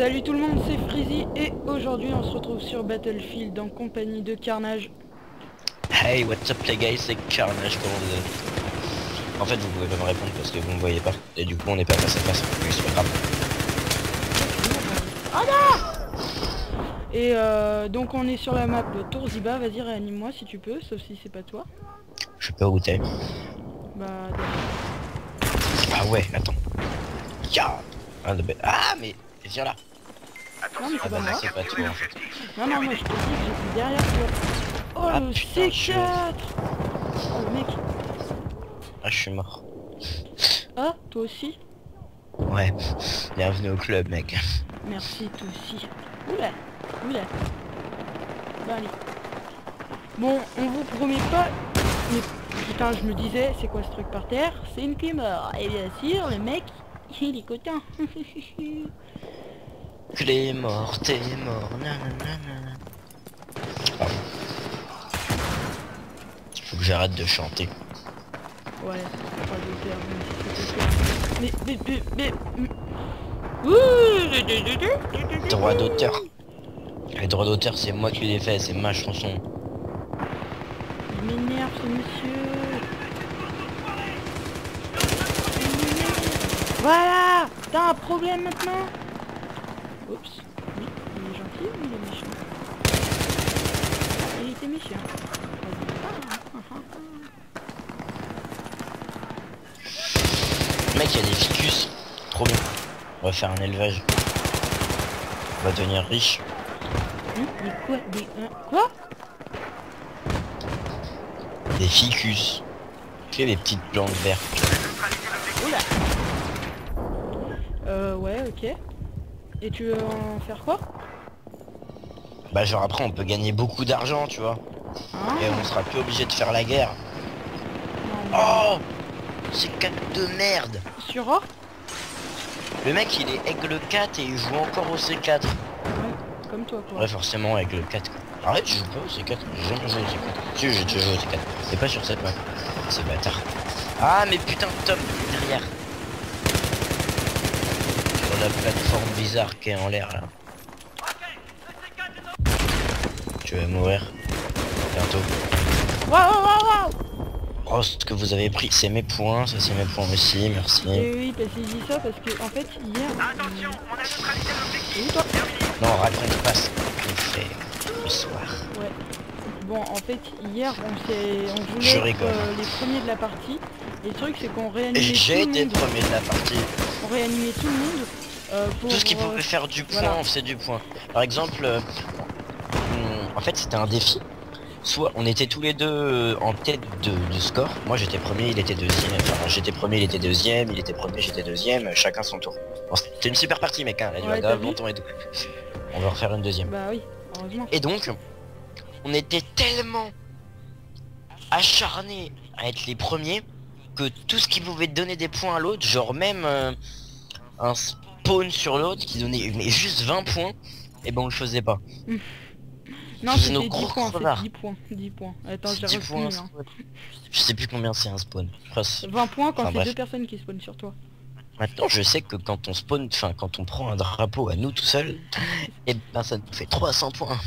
Salut tout le monde, c'est Freezy et aujourd'hui on se retrouve sur Battlefield en compagnie de Karnaj. Hey, what's up les gars, c'est Karnaj, comment vous allez? En fait vous pouvez pas me répondre parce que vous me voyez pas et du coup on n'est pas face à face, mais c'est pas grave. Oh non. Et donc on est sur la map Tourziba, vas-y réanime-moi si tu peux, sauf si c'est pas toi. Je sais pas où t'es. Bah d'accord. Ah ouais, attends. Ah mais viens là. Non mais c'est pas moi. Non moi je te dis que j'étais derrière toi. Oh le C4. Oh le mec. Ah je suis mort. Ah toi aussi? Ouais. Bienvenue au club mec. Merci toi aussi. Oula. Oula. Bah allez. Bon on vous promet pas. Mais putain je me disais c'est quoi ce truc par terre? C'est une clé mort. Et bien sûr le mec. Il est cotin. Clé mort, t'es mort, nanana. Oh. Faut que j'arrête de chanter. Ouais, droit d'auteur. Mais... Droit d'auteur. Les droits d'auteur, c'est moi qui les fais, c'est ma chanson. Il m'énerve ce monsieur. Voilà, t'as un problème maintenant. Oups, oui, il est gentil ou il est méchant? Il était méchant. Mec, il y a des ficus. Trop bien. On va faire un élevage. On va devenir riche. Mais quoi? Quoi? Des ficus. Tu sais, des petites plantes vertes. Oula. Ouais, ok. Et tu veux en faire quoi? Bah genre après on peut gagner beaucoup d'argent, tu vois. Ah. Et on sera plus obligé de faire la guerre. Non, non. Oh, c'est 4 de merde. Sur or. Le mec il est aigle 4 et il joue encore au C4. Ouais, comme toi quoi. Ouais forcément aigle 4 quoi. Arrête, je joue pas au C4, j'ai jamais joué au C4. Si j'ai déjà joué au C4. C'est pas sur cette map. C'est bâtard. Ah mais putain Tom, derrière. La plateforme bizarre qui est en l'air là. Okay, tu vas mourir bientôt. Wow. Oh ce que vous avez pris c'est mes points, ça c'est mes points aussi, merci. Et oui parce qu'il dit ça parce que en fait hier. Attention, on a neutralisé l'objectif. Non raconte pas ce qu'on fait le soir. Ouais. Bon en fait hier on voulait être, les premiers de la partie. Et le truc c'est qu'on réanimait tout le monde. J'ai été premier de la partie. On réanimait tout le monde. Pour... Tout ce qui pouvait faire du point, voilà. On faisait du point. Par exemple, en fait c'était un défi. Soit on était tous les deux en tête de score. Moi j'étais premier, il était deuxième. Enfin, j'étais premier, il était deuxième. Il était premier, j'étais deuxième. Chacun son tour. Bon, c'était une super partie mec. Hein. Elle a duré longtemps et tout. On va refaire une deuxième. Bah oui, heureusement. Et donc, on était tellement acharnés à être les premiers que tout ce qui pouvait donner des points à l'autre, genre même un spawn sur l'autre qui donnait mais juste 20 points, et ben on le faisait pas. Non, c'était 10 points. Attends, j'ai retenu, hein. Je sais plus combien c'est un spawn. Enfin, 20 points quand c'est deux personnes qui spawnent sur toi. Maintenant, je sais que quand on spawn, enfin quand on prend un drapeau à nous tout seul, et ben ça nous fait 300 points.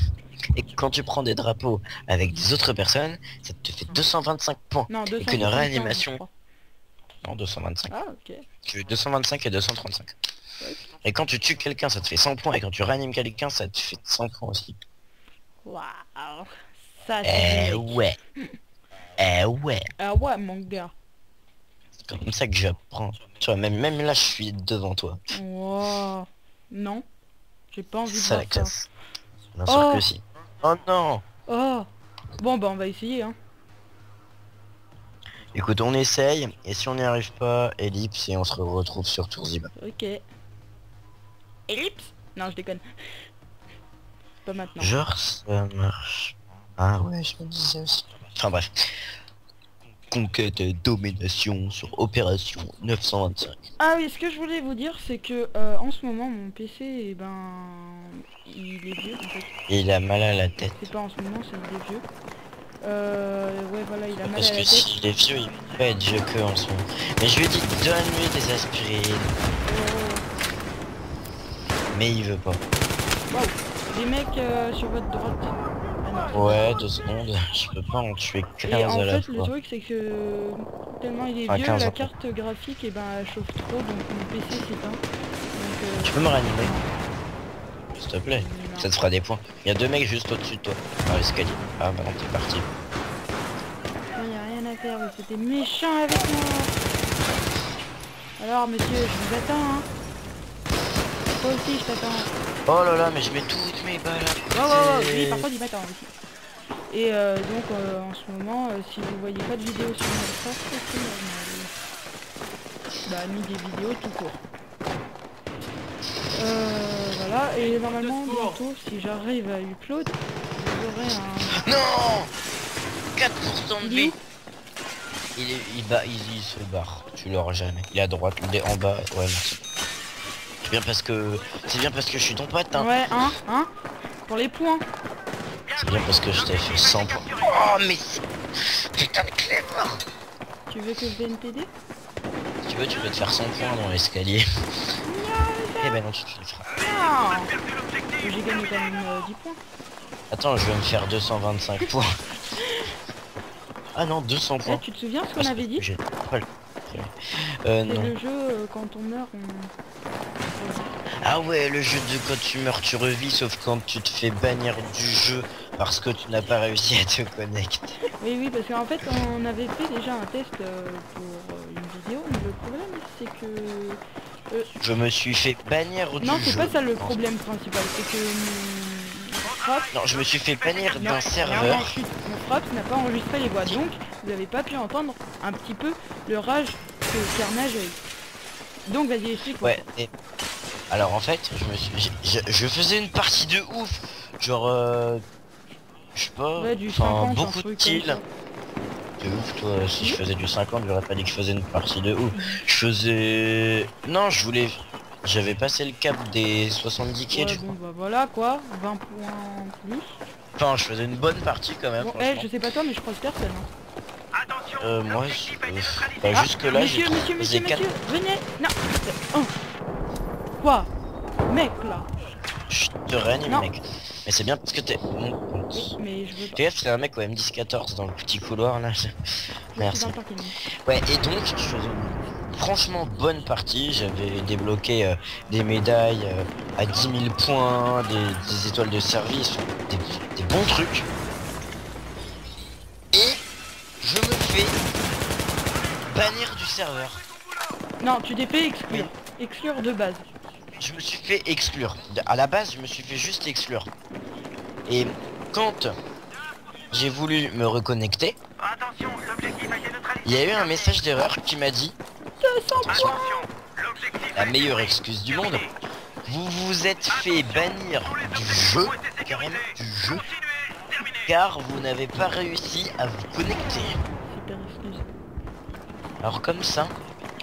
Et quand tu prends des drapeaux avec des autres personnes, ça te fait 225 points. Non, 225, et qu'une réanimation... Non, 225. Ah, ok. Tu veux 225 et 235. Okay. Et quand tu tues quelqu'un, ça te fait 100 points. Et quand tu réanimes quelqu'un, ça te fait 100 points aussi. Waouh. Ça, c'est... ouais. Ouais. Ah ouais, mon gars. C'est comme ça que j'apprends. Tu vois, même là, je suis devant toi. Wow. Non. J'ai pas envie de faire la classe. Bien sûr que si. Oh non. Oh. Bon bah on va essayer hein. Écoute on essaye et si on n'y arrive pas ellipse et on se retrouve sur Tourziba. Ok. Ellipse? Non je déconne. Pas maintenant. Genre ça marche. Ah ouais je me disais aussi. Enfin bref. Conquête et domination sur opération 925. Ah oui, ce que je voulais vous dire c'est que en ce moment mon PC eh ben il est vieux en fait. Il a mal à la tête. C'est pas en ce moment, c'est il est vieux. Ouais voilà, il a mal à la tête. Parce que s'il est vieux, il peut pas être vieux que en ce moment. Mais je lui ai dit donne-lui des aspirines. mais il veut pas. Wow. Les mecs sur votre droite. Ouais, 2 secondes, je peux pas en tuer 15 et en à la fois. Le truc c'est que tellement il est vieux, la carte graphique et elle chauffe trop, donc mon PC s'éteint. Tu peux me réanimer, s'il te plaît, ça te fera des points. Il y a 2 mecs juste au-dessus de toi, dans l'escalier. Ah bah non, t'es parti. Il n'y a rien à faire, vous étiez méchant avec moi. Alors monsieur, je vous attends hein. Toi aussi je t'attends. Oh là là, mais je mets toutes mes balles à... Oh, oui, par contre il m'attend aussi. Et donc en ce moment, si vous voyez pas de vidéo sur mon bah mis des vidéos tout court. Voilà, et normalement bientôt, si j'arrive à upload, j'aurai un... Non 4% de vie. Il se barre, tu l'auras jamais. Il est à droite, il est en bas, ouais merci. C'est bien parce que je suis ton pote hein. Ouais hein pour les points. C'est bien parce que je t'ai fait 100 points. Oh mais putain de clébard. Tu veux que je vienne t'aider? Tu peux te faire 100 points dans l'escalier. Eh ben non tu te le feras. J'ai gagné quand même 10 points. Attends je vais me faire 225 points. Ah non 200 points. Tu te souviens ce qu'on avait dit? Non. Le jeu quand on meurt on... Ah ouais, le jeu de quand tu meurs tu revis, sauf quand tu te fais bannir du jeu parce que tu n'as pas réussi à te connecter. Oui, parce qu'en fait on avait fait déjà un test pour une vidéo, mais le problème c'est que... Je me suis fait bannir du jeu. Non, c'est pas ça le problème principal, c'est que... Non, je me suis fait bannir d'un serveur. Mon Fraps n'a pas enregistré les voix, donc vous n'avez pas pu entendre un petit peu le rage que Karnaj a eu. Donc vas-y, explique. Ouais, et... Alors en fait, je faisais une partie de ouf, genre, je sais pas, ouais, du 50, beaucoup de kills. De ouf, toi, si je faisais du 50, j'aurais pas dit que je faisais une partie de ouf. Je faisais... Non, je voulais... J'avais passé le cap des 70 kills. Ouais, bon, bah voilà quoi, 20 points plus. Enfin, je faisais une bonne partie quand même. Bon, je sais pas toi, mais je croise personne. Attention, moi, jusque là, j'ai... Monsieur, venez. Non. Quoi mec là je te réanime mec, mais c'est bien parce que t'es mon compte. Oui, mais c'est un mec au M10-14 dans le petit couloir là. Merci. Ouais et donc je faisais une franchement bonne partie, j'avais débloqué des médailles à 10 000 points, des étoiles de service, des bons trucs. Et je me fais bannir du serveur. Non tu t'es fait exclure, exclure de base. Je me suis fait exclure. À la base, je me suis fait juste exclure. Et quand j'ai voulu me reconnecter, il y a eu un message d'erreur qui m'a dit 200 points. La meilleure excuse du monde. Vous vous êtes fait bannir du jeu, carrément du jeu, car vous n'avez pas réussi à vous connecter. Alors comme ça,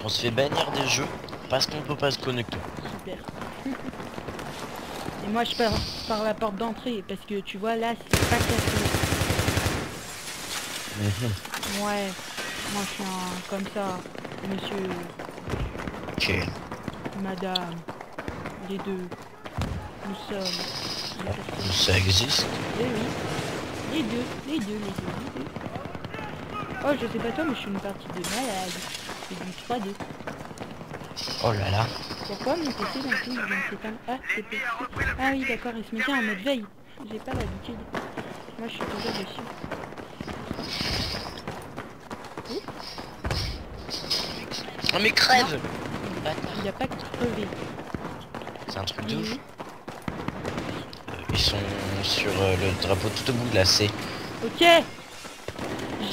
on se fait bannir des jeux parce qu'on peut pas se connecter. Et moi je pars par la porte d'entrée parce que tu vois là c'est pas cassé. Ouais, moi je suis un... comme ça, monsieur. Okay. Madame. Les deux. Nous sommes. Ça existe. Et oui. Les deux. Oh je sais pas toi mais je suis une partie de malade. C'est du 3-2. Oh là là. Pourquoi mon PC d'un coup il vient de s'éteindre? Ah c'est petit. Ah oui d'accord, il se mettait en mode veille. J'ai pas l'habitude. Moi je suis toujours dessus. Oh mais crève non. Il n'y a pas que crever. C'est un truc de ouf. Ils sont sur le drapeau tout au bout de la C. Ok.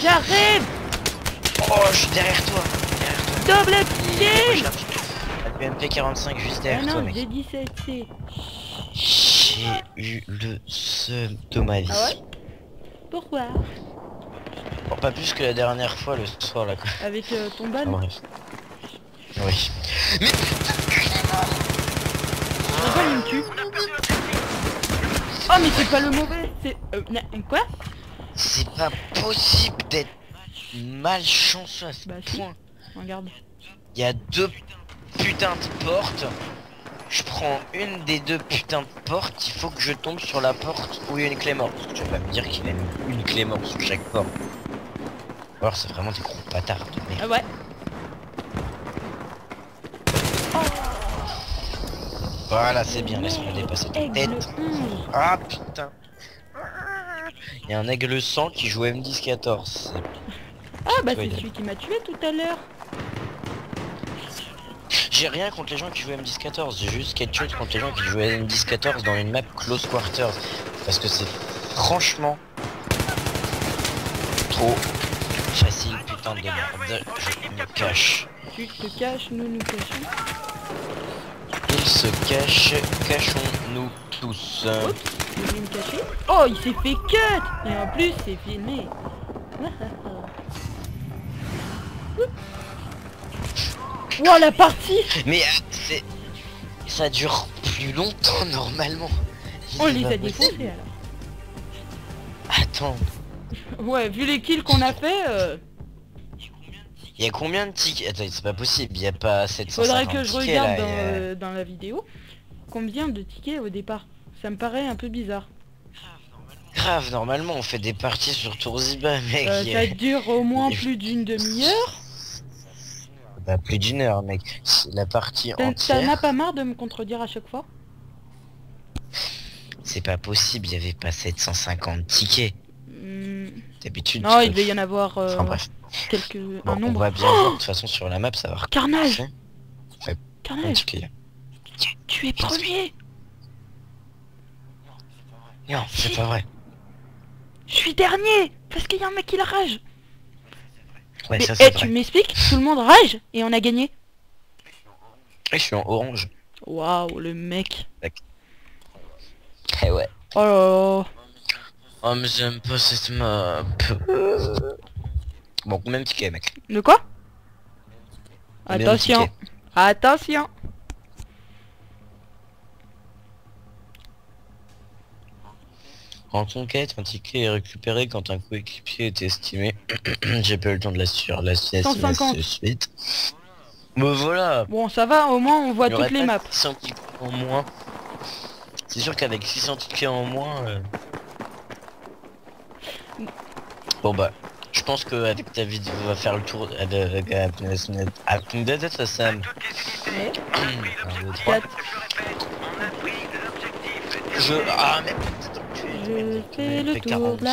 J'arrive. Oh je suis derrière toi. Double pied. MP45 juste derrière toi mec. J'ai eu le seum de ma vie. Ah ouais. Pourquoi? Bon, pas plus que la dernière fois le soir là quoi. Avec ton ban. Oui. Mais putain il me tue. Oh mais c'est pas le mauvais, c'est... quoi? C'est pas possible d'être malchanceux à ce point. Regarde. Il y a 2 putains de portes je prends une des deux putains de portes, il faut que je tombe sur la porte où il y a une clé morte. Tu vas pas me dire qu'il y a une clé morte sur chaque porte. Alors c'est vraiment des gros bâtards de merde. Ouais. Oh. Voilà, c'est bien, laisse-moi dépasser ta tête. Ah putain. Il y a un aigle sang qui joue M10-14. Ah bah c'est celui qui m'a tué tout à l'heure. J'ai rien contre les gens qui jouent M10-14, j'ai juste quelque chose contre les gens qui jouent M10-14 dans une map Close Quarters. Parce que c'est franchement trop facile, putain de merde. Je me cache. Tu te caches, nous nous cachons. Ils se cachent, cachons-nous tous. Oups, je vais me cacher. Oh, il s'est fait cut. Et en plus, c'est filmé. Wow, la partie. Mais c'est... ça dure plus longtemps normalement. On les a défoncés alors. Attends. Ouais, vu les kills qu'on a fait... Il y a combien de tickets? Attends, c'est pas possible, il n'y a pas 750 tickets. Faudrait que je regarde là, dans la vidéo combien de tickets au départ. Ça me paraît un peu bizarre. Grave, normalement on fait des parties sur Tourziba, mec. Ça dure au moins plus d'une demi-heure. Bah, plus d'une heure, mec. La partie entière... T'en as pas marre de me contredire à chaque fois? C'est pas possible, il n'y avait pas 750 tickets. D'habitude... Non, il devait y en avoir... Enfin bref. Quelques... Bon, un nombre. On va bien voir, de toute façon, sur la map, savoir... Karnaj. Ouais, Karnaj. Tu es premier. Non, c'est pas vrai. Je suis dernier. Parce qu'il y a un mec qui la rage. Ouais, mais, ça, hey, tu m'expliques, tout le monde rage et on a gagné. Et je suis en orange. Waouh, le mec. Eh ouais. Oh là là. Oh mais j'aime pas cette map. Bon, même ticket, mec. De quoi? Attention. Attention. En conquête, un ticket est récupéré quand un coéquipier est estimé. J'ai pas eu le temps de la suivre, la suite. Me voilà. Bon, ça va, au moins on voit toutes les maps. 600 tickets en moins. C'est sûr qu'avec 600 tickets en moins... Bon bah, je pense que avec ta vidéo, on va faire le tour... Ah mais... Je fais le tour de la map.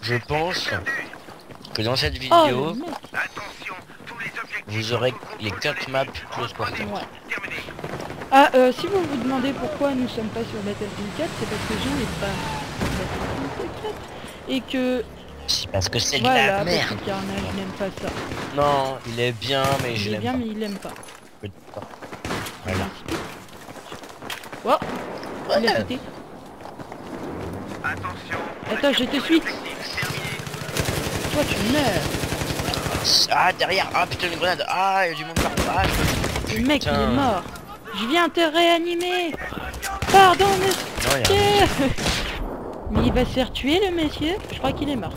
Je pense que dans cette vidéo, vous aurez les 4 maps Close Quarters. Ouais. Ah, si vous vous demandez pourquoi nous sommes pas sur Battlefield 4, c'est parce que je n'ai pas Battlefield 4 et que... C'est parce que c'est voilà, de la merde. Karnaj n'aime pas ça. Non, il est bien, mais je l'aime pas. Il est bien, mais il aime pas. Voilà. Wow. Ouais. Il a sauté. Attends, je te suis. Toi tu meurs. Ah derrière, ah putain une grenade. Ah il y a du monde par là. Le mec il est mort. Je viens te réanimer. Pardon monsieur. Mais il va se faire tuer le monsieur. Je crois qu'il est mort.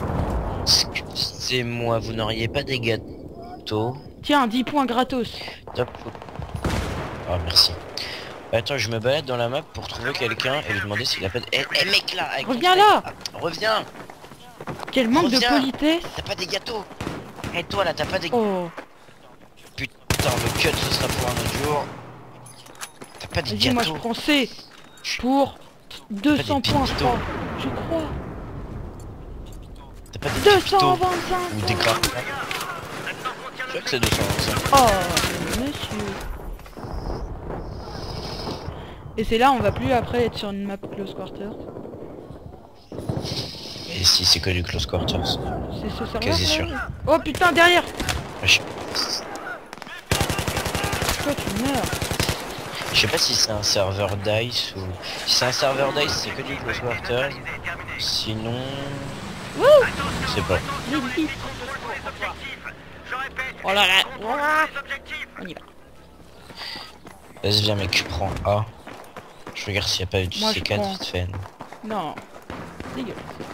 C'est moi, vous n'auriez pas des gâteaux? Tiens, 10 points gratos. Top. Oh merci. Attends, je me balade dans la map pour trouver quelqu'un et lui demander s'il a pas de... Eh mec là, reviens là. Reviens. Quel manque de politesse. T'as pas des gâteaux. Et toi là, t'as pas des... Oh. Putain, le cut, ce sera pour un autre jour. T'as pas des gâteaux. Moi je prends C pour 200 points, je crois. T'as pas des 225. Ou des gras. Je crois que c'est 225. Oh, monsieur. Et c'est là on va plus après être sur une map Close Quarters. Et si c'est que du Close Quarters. C'est ce serveur. Quasi sûr. Oh putain derrière. Toi tu meurs. Je sais pas si c'est un serveur DICE ou... Si c'est un serveur DICE c'est que du Close Quarters. Sinon... Je sais pas. Oh là là. On y va. Vas-y viens mec, prends A. Je regarde s'il n'y a pas eu du C4 vite fait. Non. Dégueulasse.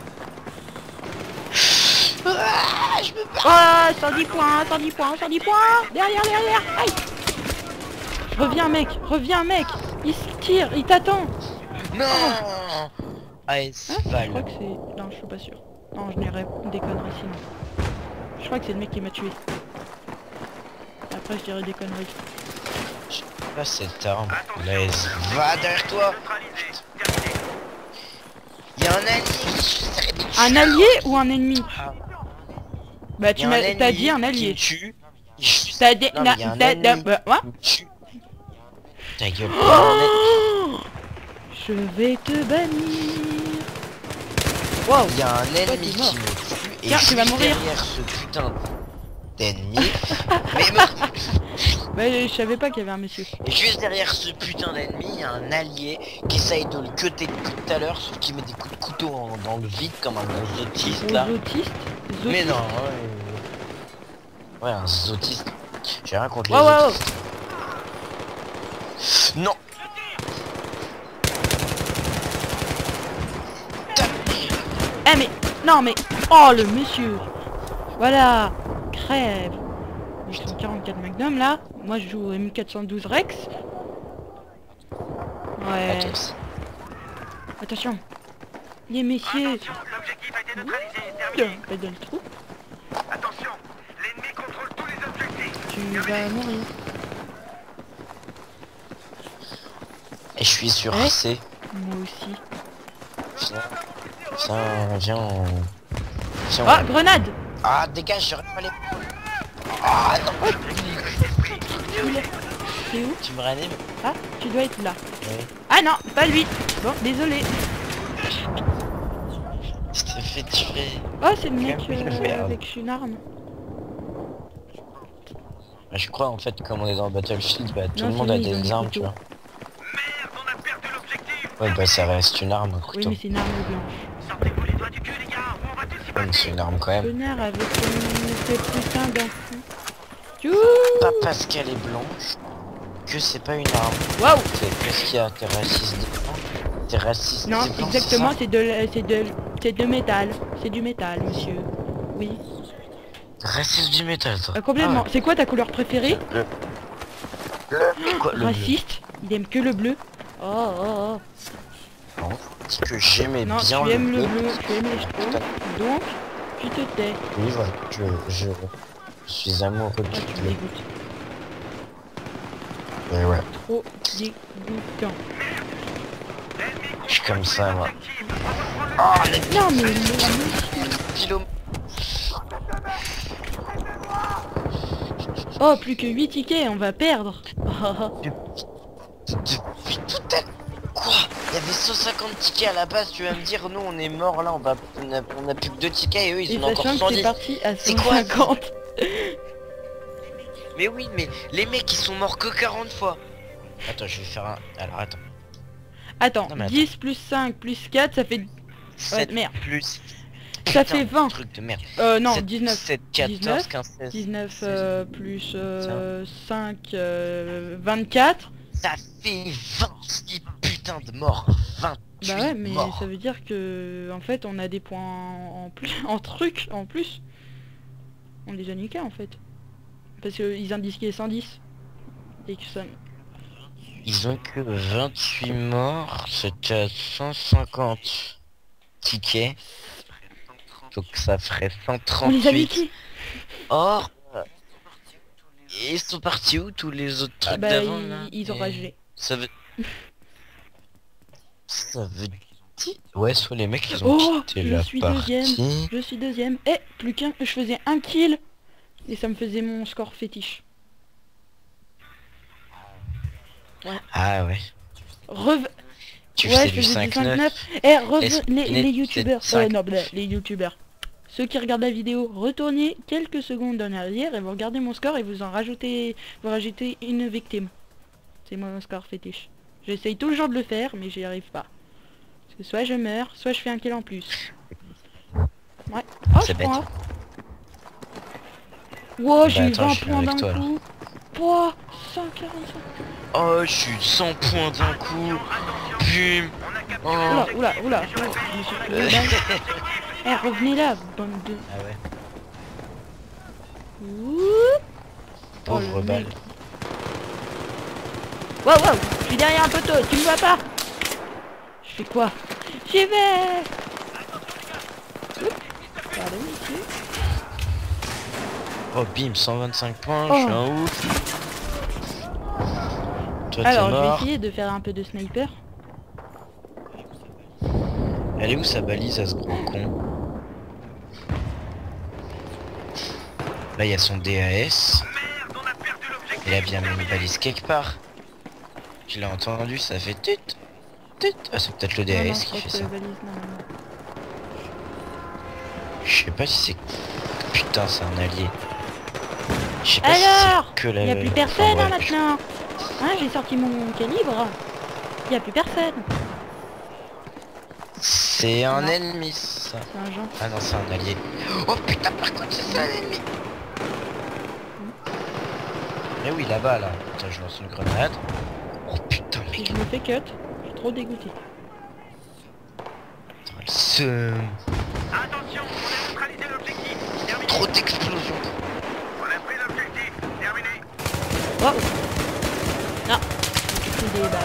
Oh, 110 points, 110 points, 110 points. Derrière, derrière. Aïe. Reviens, mec. Reviens, mec. Il se tire, il t'attend. Non. Ah, je crois que c'est... Non, je suis pas sûr. Non, je n'irai des conneries sinon. Je crois que c'est le mec qui m'a tué. Après, je dirais des conneries. Là, cette arme. Laisse. Va derrière toi. Y'a un allié. Un allié ou un ennemi? Bah tu m'as dit un allié. T'as dit ta gueule. Oh, je vais te bannir. Wow, il y a un ennemi qui me tue et tiens, tu vas mourir derrière ce putain d'ennemi. Mais bah, je savais pas qu'il y avait un monsieur. Et juste derrière ce putain d'ennemi, il y a un allié qui essaye de le cuter depuis tout à l'heure, sauf qu'il met des coups de couteau dans le vide comme un autiste là. Mais non, ouais, un zotiste. J'ai rien contre les zotistes. Non. Eh mais, non mais, oh le monsieur. Voilà, crève. Ils sont 44 Magnum là. Moi je joue au M412 Rex. Ouais. Attention. Les messieurs. L'objectif a été neutralisé. Attention, l'ennemi contrôle tous les objectifs. Tu vas mourir. Et je suis sur C. Moi aussi. Putain, viens, viens. Ah, grenade. Ah, dégage, j'aurais pas les... Ah, non. C'est où? Tu me réanimes? Ah, tu dois être là. Oui. Ah non, pas lui. Bon, désolé. Je t'ai fait tuer. Oh, c'est le mec avec une arme. Bah, je crois en fait, comme on est dans Battlefield, bah, tout le monde a des armes, tu vois. Merde, on a perdu l'objectif. Ouais, bah ça reste une arme, un couteau. Oui, mais c'est une arme blanche. Sortez-vous les doigts du cul, les gars, on va tous y passer. C'est une arme quand même. Connard avec cette putain d'enfant. Pas parce qu'elle est blanche que c'est pas une arme. Waouh. C'est qu'est-ce qu'il y a, t'es raciste des blancs. T'es raciste. Non, exactement, c'est de... C'est du métal, monsieur. Oui. Raciste du métal, ça. Complètement. Ah ouais. C'est quoi ta couleur préférée? Le bleu. Le raciste, bleu. Il aime que le bleu. Oh oh oh. Non, parce que j'aimais bien tu aimes le bleu. Tu aimes les chevaux. Donc, tu te tais. Oui, voilà. Je suis amoureux du bleu. Mais ouais. Trop dégoûtant. Je suis comme ça, moi. Oh, non mais non. Oh, plus que 8 tickets, on va perdre. Depuis tout à quoi? Il y avait 150 tickets à la base, tu vas me dire nous on est mort là, on a plus que 2 tickets et eux ils ont encore 110. C'est parti à 150. Mais oui, mais les mecs ils sont morts que 40 fois. Attends, je vais faire un... Alors attends. Attends, non, attends. 10 plus 5 plus 4 ça fait... 7 merde. Plus... Putain, ça fait 20. Truc de merde. Non, 7, 19. 7, 14, 19, 15, 16, 19 plus 5, 24. Ça fait 26 putains de morts. 28 bah ouais, mais morts. Ça veut dire que... En fait, on a des points en plus... En truc, en plus. On les a niqués, en fait. Parce qu'ils indiquaient 110. Et que ça... Ils ont que 28 morts, c'était 150 tickets. Donc ça ferait 138. Or, ils sont partis où tous les autres trucs d'avant? Ils ont rajouté. Ça veut... Ça veut dire... Ouais, soit les mecs ils ont quitté la partie. Je suis deuxième. Eh, plus qu'un, je faisais un kill. Et ça me faisait mon score fétiche. Ouais. Ah ouais. Tu faisais du 5-9. Eh, les youtubeurs. Non, les youtubeurs. Ceux qui regardent la vidéo, retournez quelques secondes en arrière et vous regardez mon score et vous en rajoutez. Vous rajoutez une victime. C'est mon score fétiche. J'essaye toujours de le faire, mais j'y arrive pas. Parce que soit je meurs, soit je fais un kill en plus. Ouais. Oh, c'est bête. Wow, j'ai eu 20 points d'un coup. Pouah, 145. Oh, je suis 100 points d'un coup. Bum. Oh. Oula, oula, oula. Eh, revenez là, bande de... Ah ouais. Pauvre balle. Wow, wow, je suis derrière un poteau, tu me vois pas? Je fais quoi? J'y vais. Pardon, ici. Oh bim, 125 points, oh. Je suis un ouf. Toi, alors je vais essayer de faire un peu de sniper. Elle est où sa balise à ce gros con? Là il y a son DAS. Il a bien mis une balise quelque part. Je l'ai entendu, ça fait tut tut. Ah c'est peut-être le DAS qui fait ça. Je sais pas si c'est... Putain c'est un allié. Je sais pas si c'est que la... Il n'y a plus personne hein, maintenant. Hein, j'ai sorti mon calibre. Il n'y a plus personne. C'est un ennemi ça. C'est un genre. Ah non c'est un allié. Oh putain par contre c'est un ennemi. Mais oui là-bas là. Putain je lance une grenade. Oh putain mec. Je me fais cut. Je suis trop dégoûté. Putain elle se... Attention, on a neutralisé l'objectif. Terminé. Trop d'explosions. On a pris l'objectif. Terminé. Waouh. Non. J'ai pris des balles.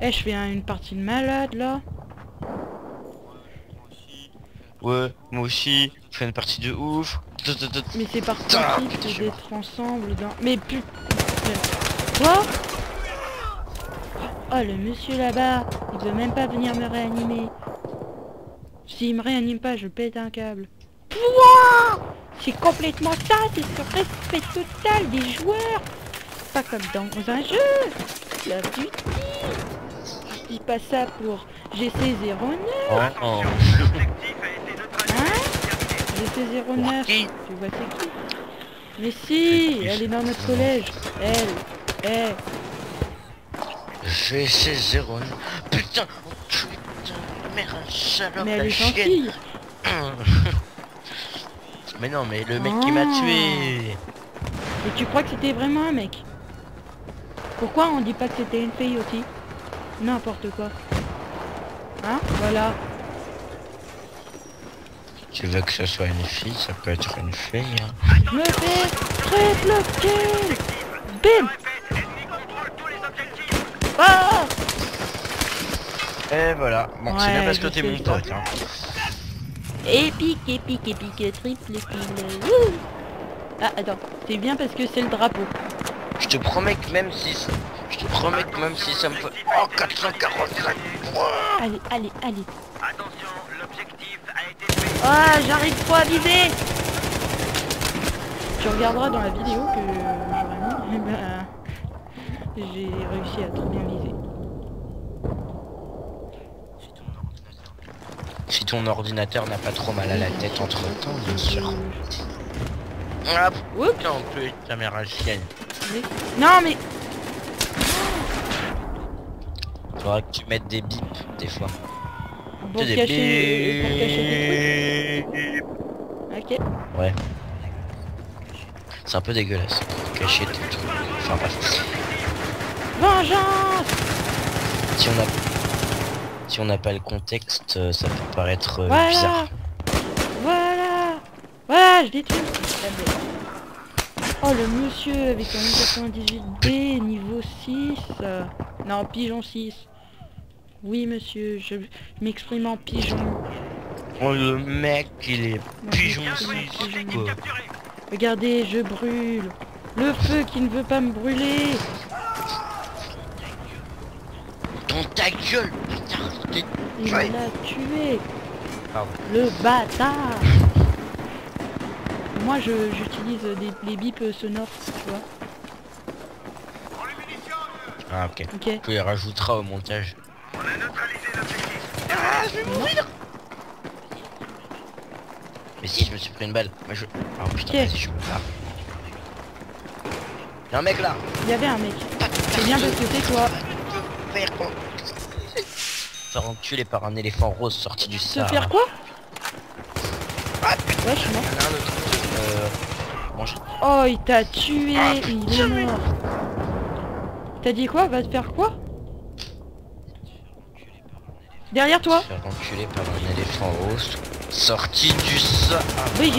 Eh, je fais une partie de malade là. Ouais, moi aussi, je fais une partie de ouf. Mais c'est par principe d'être ensemble dans... Mais putain... Quoi? Oh, le monsieur là-bas, il veut même pas venir me réanimer. S'il me réanime pas, je pète un câble. Pouah! C'est complètement ça, c'est ce respect total des joueurs. Pas comme dans un jeu. La pute. Pas ça pour GC09. Oh, oh. Hein? GC09, tu vois c'est qui? Mais si, elle est dans notre collège. Elle est GC09. Putain, putain, merde, salope, mais elle est gentille. Mais non, mais le mec qui m'a tué. Et tu crois que c'était vraiment un mec? Pourquoi on dit pas que c'était une fille aussi? N'importe quoi. Hein? Voilà. Tu veux que ce soit une fille, ça peut être une fille. Hein. Je me fais très bloquer. Bim. Ah. Et voilà. Bon, ouais, c'est bien parce que t'es mon pote. Hein. Épique, épique, épique, triple épine. Ouh. Ah, attends. C'est bien parce que c'est le drapeau. Je te promets que même si... Je te promets que même si ça me fait... Oh, 445 points. Allez, allez, allez. Attention, l'objectif a été fait. Ah, j'arrive pas à viser. Tu regarderas dans la vidéo que... j'ai réussi à trop bien viser. Si ton ordinateur n'a pas trop mal à la tête entre temps, bien sûr. Ah, putain, on peut être caméra chienne. Non, mais... Faudra que tu mettes des bips des fois. Pour cacher des trucs. Ok. Ouais. C'est un peu dégueulasse. Cacher des trucs. Enfin bref. Vengeance. Si on n'a pas le contexte, ça peut paraître voilà. Bizarre. Voilà. Voilà, je détruis. Oh le monsieur avec un 98B niveau 6. Non, pigeon 6. Oui monsieur, je m'exprime en pigeon. Oh le mec il est non, pigeon 6 quoi. Regardez, je brûle. Le feu qui ne veut pas me brûler. Dans ta gueule putain. Il l'a tué. Pardon. Le bâtard. Moi j'utilise les bips sonores, tu vois. Ah ok. Tu les rajouteras au montage. On a neutralisé l'objectif. Ah je vais mourir. Mais si je me suis pris une balle. Moi je... Oh putain vas-y je me barre. Y'a un mec là. Il y avait un mec. C'est bien de côté toi. Faire enculé par un éléphant rose sorti du Sahara. Se faire quoi? Ah putain. Ouais je suis mort. Oh il t'a tué, il est mort. T'as dit quoi? Va te faire quoi? Derrière toi? Faire enculer par un éléphant rose sorti du Sahara. Oui.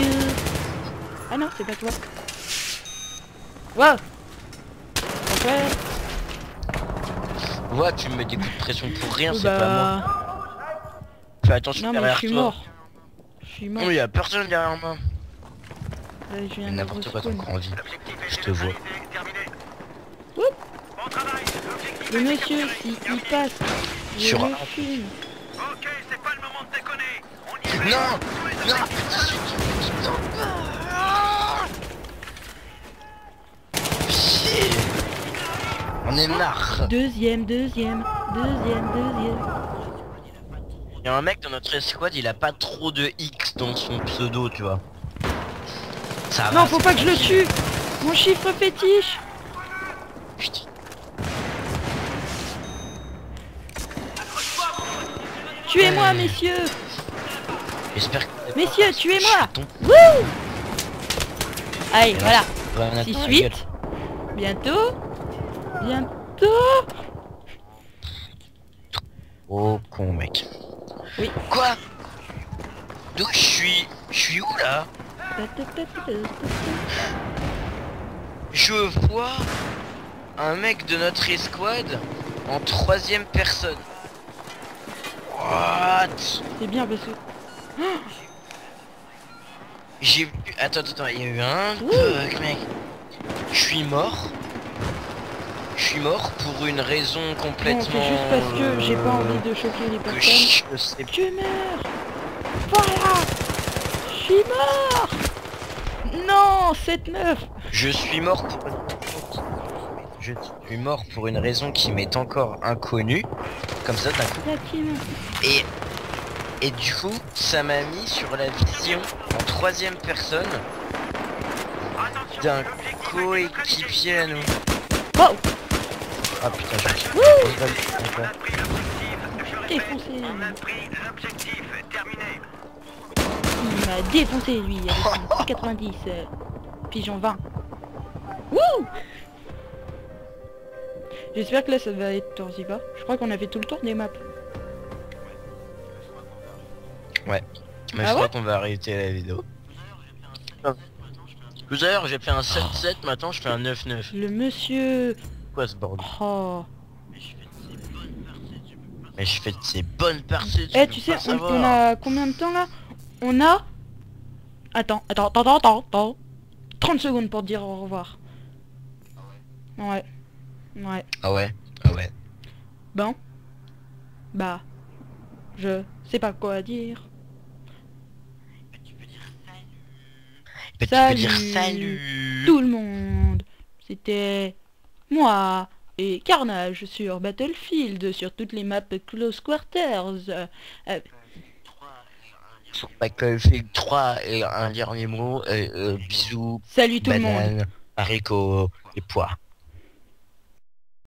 Ah non, c'est pas toi. Waouh. Ouais. Ouais, tu me mets des coups de pression pour rien, c'est bah... pas moi. Fais attention derrière toi. Mort. Je suis mort. Non, il y a personne derrière moi. N'importe quoi, t'es encore en vie. Je te vois. Oups. Le monsieur, il passe. Sur un. Ok, c'est pas le moment de déconner. On y va. Non. Non. On est marre. Deuxième. Il y a un mec dans notre escouade, il a pas trop de X dans son pseudo, tu vois. Ça non, faut pas que je le tue. Mon chiffre fétiche. Putain. Tuez-moi, messieurs. J'espère que... Messieurs, tuez-moi. Wouh. Allez, voilà. 6-8. Bientôt. Oh con mec. Oui. Quoi? D'où je suis? Je suis où là? Je vois un mec de notre escouade en troisième personne. What? C'est bien parce que... J'ai vu... Attends, il y a eu un bug, mec. Je suis mort. Je suis mort pour une raison complètement... Non, juste parce que j'ai pas envie de choquer les personnes. Je sais pas. Tu meurs. Voilà. Je suis mort. Non, 7-9. Je suis mort pour... Je suis mort pour une raison qui m'est encore inconnue. Comme ça, d'un coup. Et du coup, ça m'a mis sur la vision en troisième personne d'un coéquipier à nous. Oh. Ah putain, j'ai défoncé. On a pris l'objectif terminé. Il m'a défoncé lui avec 90 pigeon 20. Wouh. J'espère que là ça va être Torziba. Je crois qu'on a fait tout le tour des maps. Ouais. Mais ah je crois qu'on va arrêter la vidéo. Tout à l'heure j'ai fait un 7-7, maintenant je fais un 9-9. Le monsieur... Quoi ce bordel? Oh. Mais je fais de ces bonnes parties. Eh tu sais, on a combien de temps là? On a... Attends. 30 secondes pour dire au revoir. Ouais. Ah ouais. Bon. Bah. Je sais pas quoi dire. Salut tout le monde. C'était moi et Karnaj sur Battlefield, sur toutes les maps Close Quarters. Sur Battlefield 3 et un dernier mot. Bisous. Salut tout le monde. Haricots et pois.